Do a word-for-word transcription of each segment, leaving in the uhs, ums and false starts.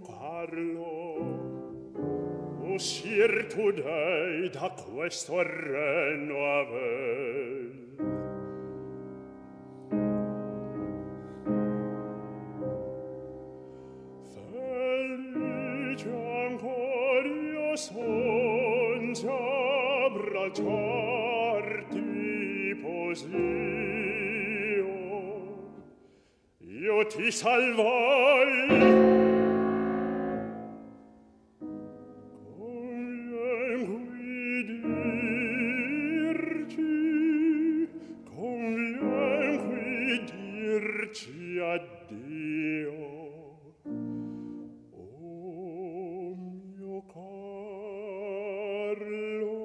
Carlo, uscir today da questo regno avel. Felice ancora io sonzi abbracciarti così. Io ti salvai con l'inguidirci, con l'inguidirci addio. Oh mio Carlo,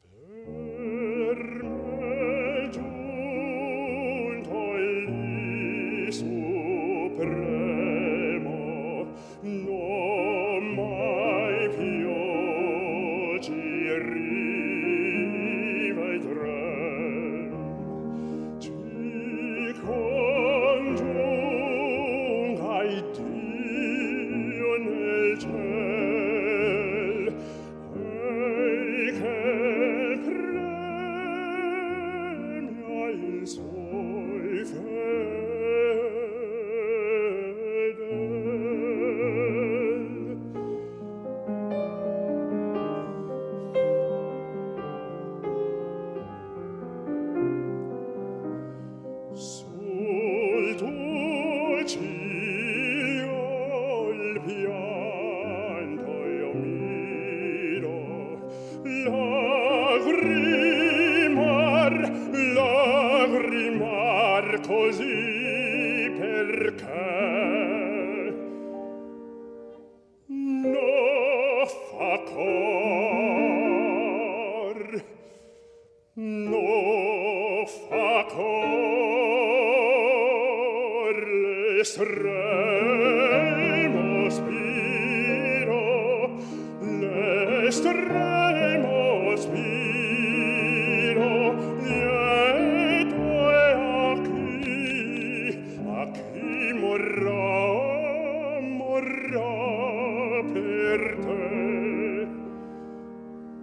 per me giù supremo, non mai più ci rivedrem, ci congiungai Dio nel ciel, e che premia il suoi fedeli. Lagrimar, lagrimar così perché no fa cor, no fa cor l'estremo spiro, l'estremo spiro lieto è a chi, a chi morrà, morrà per te.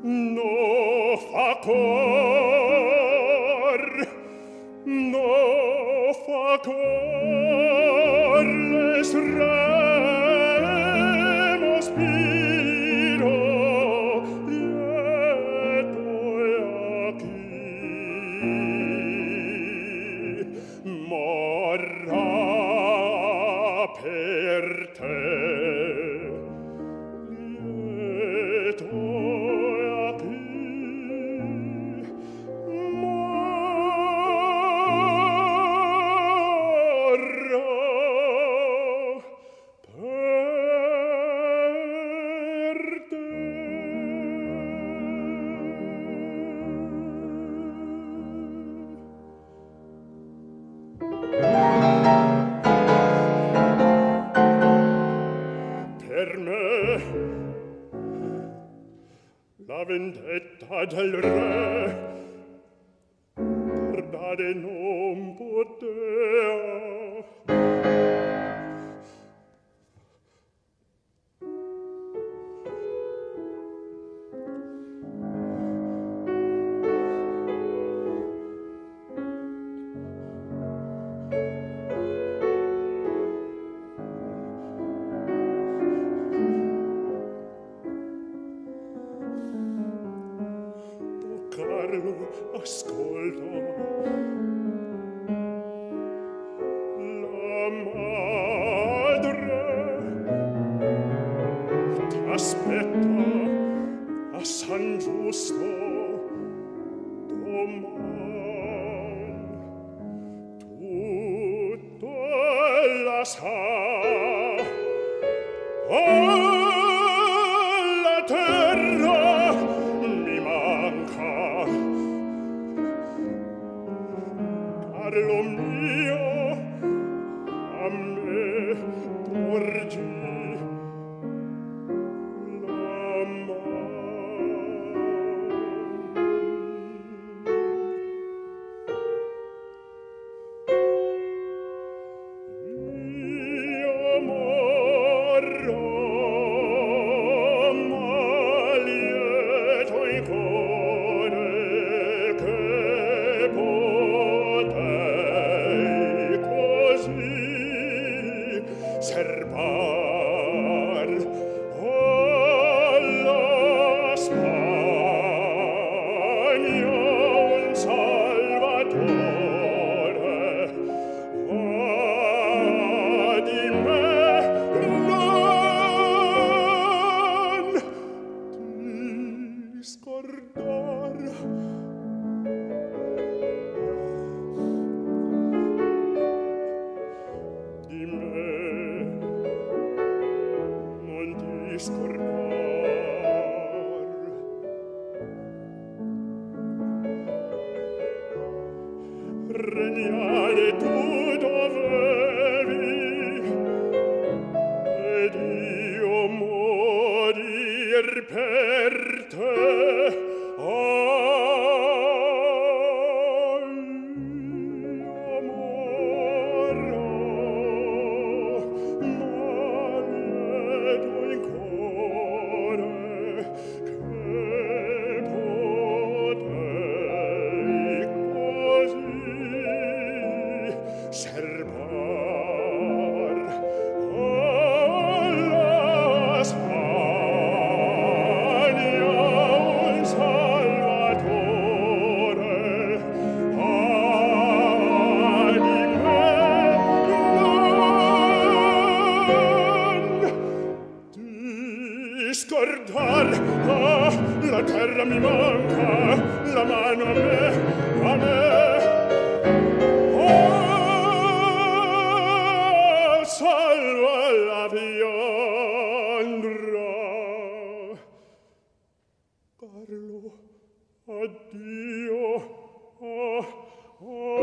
No fa cor, no fa cor l'estremo spiro. Morrà per te, lieto è a chi morrà per te. Per me, la vendetta del re, guardare non poteva. Ascolta la madre t'aspetta a San Giusto domani, tutto la sa, oh la terra mi manca. Carlo mio, a me porgi la mano. regnare tu dovevi, ed io morir per te. Ah, la terra mi manca, la mano a me, a me. Ah, salva la viandra. Carlo, addio. Ah, ah.